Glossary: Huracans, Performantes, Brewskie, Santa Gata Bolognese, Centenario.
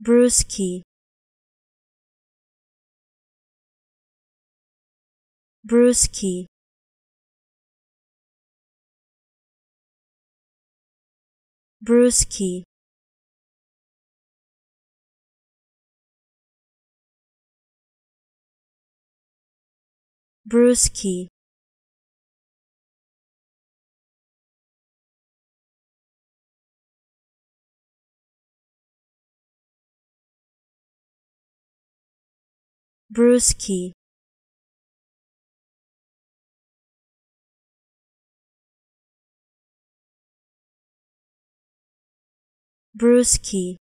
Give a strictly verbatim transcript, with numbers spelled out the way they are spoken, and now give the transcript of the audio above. Brewskie, Brewskie, Brewskie, Brewskie, Brewskie, Brewskie.